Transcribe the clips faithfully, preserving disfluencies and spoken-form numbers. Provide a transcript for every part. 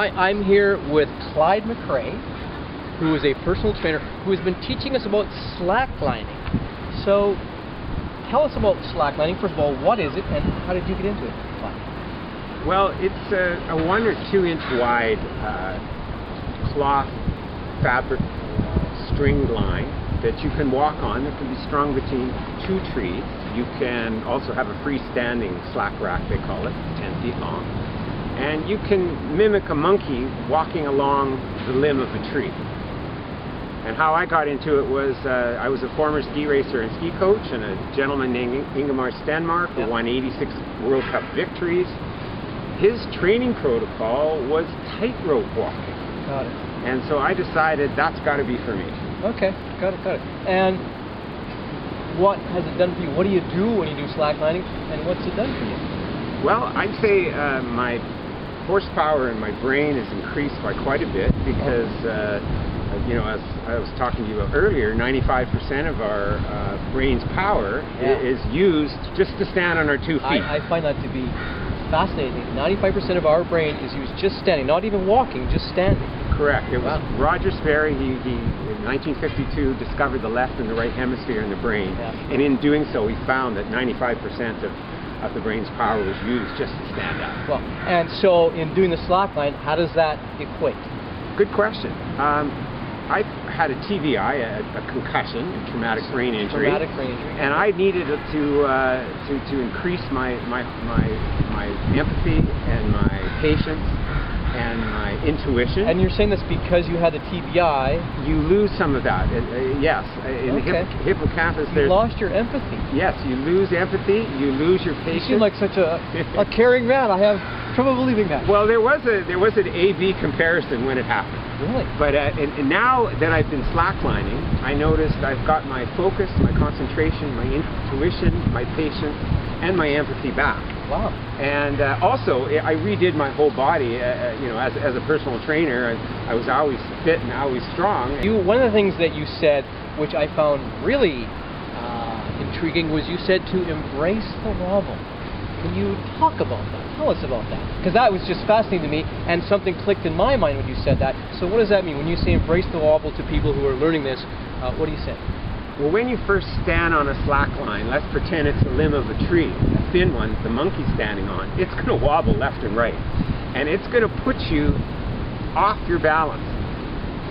Hi, I'm here with Clyde McRae, who is a personal trainer who has been teaching us about slacklining. So, tell us about slacklining. First of all, what is it, and how did you get into it, Clyde? Well, it's a, a one or two inch wide uh, cloth fabric stringed line that you can walk on. It can be strung between two trees. You can also have a freestanding slack rack, they call it, ten feet long. And you can mimic a monkey walking along the limb of a tree. And how I got into it was uh, I was a former ski racer and ski coach, and a gentleman named Ingemar Stenmark, who won eighty-six World Cup victories. His training protocol was tightrope walking. Got it. And so I decided that's got to be for me. Okay, got it, got it. And what has it done for you? What do you do when you do slacklining, and what's it done for you? Well, I'd say uh, my horsepower in my brain is increased by quite a bit because, uh, you know, as I was talking to you about earlier, ninety-five percent of our uh, brain's power yeah. is used just to stand on our two feet. I, I find that to be fascinating. ninety-five percent of our brain is used just standing, not even walking, just standing. Correct. It was wow. Roger Sperry, he, he in nineteen fifty-two discovered the left and the right hemisphere in the brain. Yeah. And in doing so, he found that ninety-five percent of of the brain's power was used just to stand up. Well, and so in doing the slackline, how does that equate? Good question. Um, I had a T B I, a, a concussion, a traumatic brain injury, traumatic brain injury. And I needed to uh, to, to increase my, my my my empathy and my patience and my intuition. And you're saying this because you had the T B I, you lose some of that. Uh, uh, yes, in okay. the hip, hippocampus, there's you lost your empathy. Yes, you lose empathy. You lose your patience. You seem like such a a caring man. I have trouble believing that. Well, there was a there was an A B comparison when it happened. Really? But uh, and, and now that I've been slacklining, I noticed I've got my focus, my concentration, my intuition, my patience, and my empathy back. Wow. And uh, also, I redid my whole body. Uh, you know, as, as a personal trainer, I, I was always fit and always strong. You, one of the things that you said, which I found really uh, intriguing, was you said to embrace the novel. Can you talk about that? Tell us about that. Because that was just fascinating to me, and something clicked in my mind when you said that. So what does that mean? When you say embrace the wobble to people who are learning this, uh, what do you say? Well, when you first stand on a slack line, let's pretend it's the limb of a tree, the thin one the monkey's standing on, it's going to wobble left and right. And it's going to put you off your balance.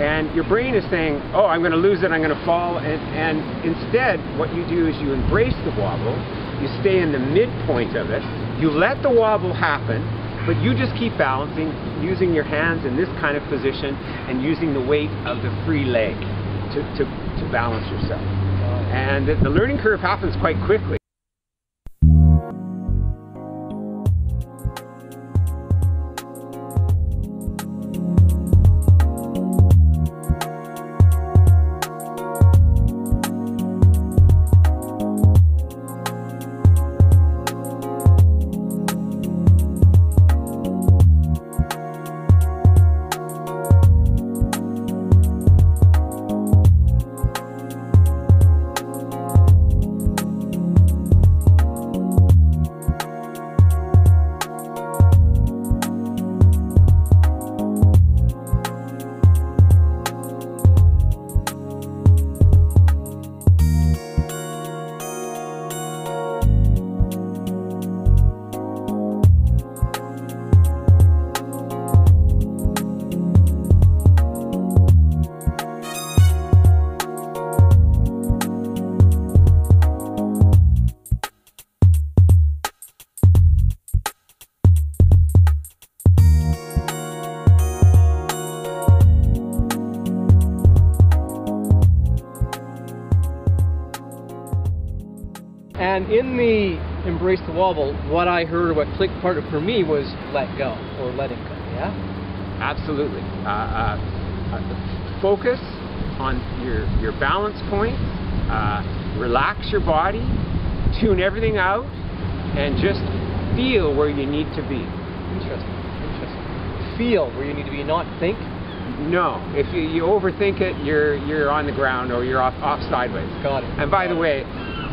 And your brain is saying, oh, I'm going to lose it, I'm going to fall. And, and instead, what you do is you embrace the wobble. You stay in the midpoint of it, you let the wobble happen, but you just keep balancing, using your hands in this kind of position and using the weight of the free leg to, to, to balance yourself. And the learning curve happens quite quickly. And in the embrace the wobble, what I heard, what clicked part of for me was let go, or let it go, yeah? Absolutely. Uh, uh, focus on your, your balance points, uh, relax your body, tune everything out, and just feel where you need to be. Interesting, interesting. Feel where you need to be, not think? No, if you, you overthink it, you're, you're on the ground or you're off, off sideways. Got it. And by the way,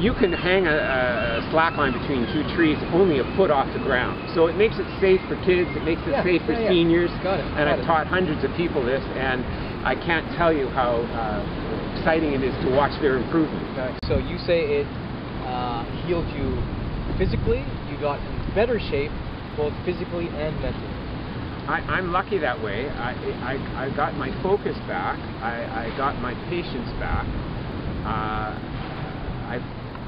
you can hang a, a slack line between two trees only a foot off the ground. So it makes it safe for kids, it makes it yeah, safe for yeah, yeah. seniors. Got it, and got I've it. taught hundreds of people this, and I can't tell you how uh, exciting it is to watch their improvement. Right. So you say it uh, healed you physically, you got in better shape, both physically and mentally. I, I'm lucky that way. I, I, I got my focus back, I, I got my patience back. Uh, I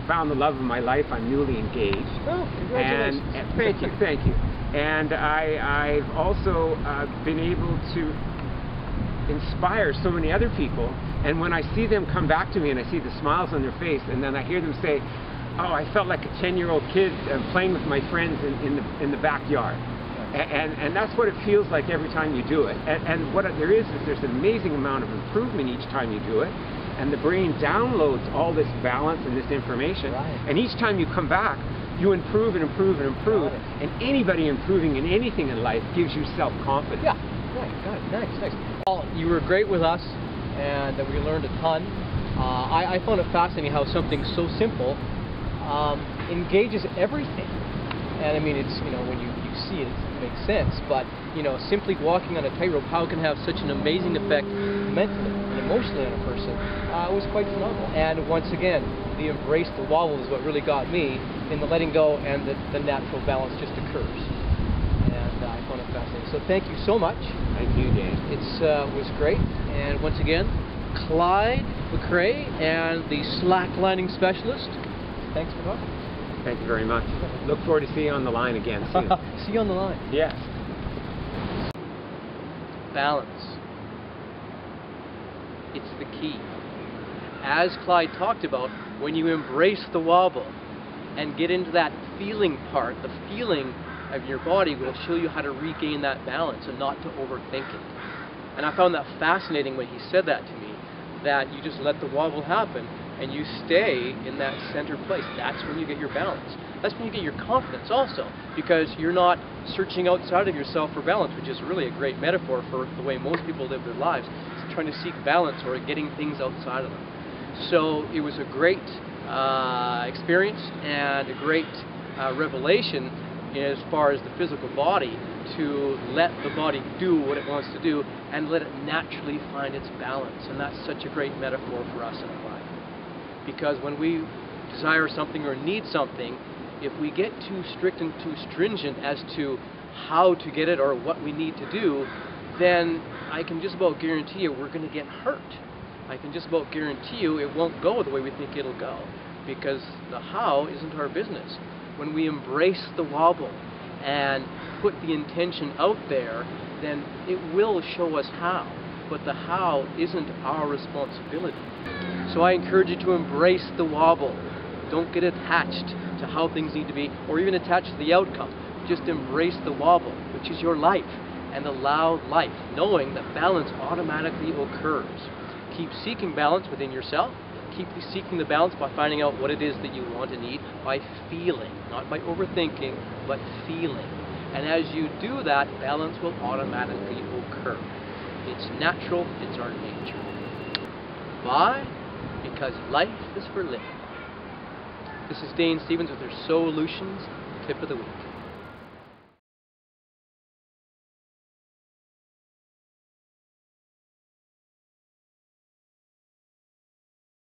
found the love of my life. I'm newly engaged. Oh, congratulations. And, and thank you, thank you. And I, I've also uh, been able to inspire so many other people. And when I see them come back to me and I see the smiles on their face, and then I hear them say, oh, I felt like a ten-year-old kid uh, playing with my friends in, in, the, in the backyard. And, and that's what it feels like every time you do it. And, and what there is is there's an amazing amount of improvement each time you do it. And the brain downloads all this balance and this information. Right. And each time you come back, you improve and improve and improve. And anybody improving in anything in life gives you self-confidence. Yeah, right, got it, nice, nice. Well, you were great with us, and we learned a ton. Uh, I, I found it fascinating how something so simple um, engages everything. And I mean, it's, you know, when you, you see it, it makes sense. But, you know, simply walking on a tightrope, how it can have such an amazing effect mentally and emotionally on a person, uh, was quite phenomenal. And once again, the embrace, the wobble is what really got me, in the letting go, and the, the natural balance just occurs. And uh, I found it fascinating. So thank you so much. Thank you, Dane. It uh, was great. And once again, Clyde McRae and the slacklining specialist, thanks for talking. Thank you very much. Look forward to seeing you on the line again soon. See you on the line. Yes. Balance. It's the key. As Clyde talked about, when you embrace the wobble and get into that feeling part, the feeling of your body will show you how to regain that balance and not to overthink it. And I found that fascinating when he said that to me, that you just let the wobble happen and you stay in that center place. That's when you get your balance. That's when you get your confidence also, because you're not searching outside of yourself for balance, which is really a great metaphor for the way most people live their lives. It's trying to seek balance or getting things outside of them. So it was a great uh, experience and a great uh, revelation as far as the physical body, to let the body do what it wants to do and let it naturally find its balance. And that's such a great metaphor for us in life. Because when we desire something or need something, if we get too strict and too stringent as to how to get it or what we need to do, then I can just about guarantee you we're going to get hurt. I can just about guarantee you it won't go the way we think it'll go, because the how isn't our business. When we embrace the wobble and put the intention out there, then it will show us how. But the how isn't our responsibility. So I encourage you to embrace the wobble. Don't get attached to how things need to be, or even attached to the outcome. Just embrace the wobble, which is your life, and allow life, knowing that balance automatically occurs. Keep seeking balance within yourself. Keep seeking the balance by finding out what it is that you want and need, by feeling, not by overthinking, but feeling. And as you do that, balance will automatically occur. It's natural, it's our nature. Why? Because life is for living. This is Dane Stevens with your Soulutions Tip of the Week.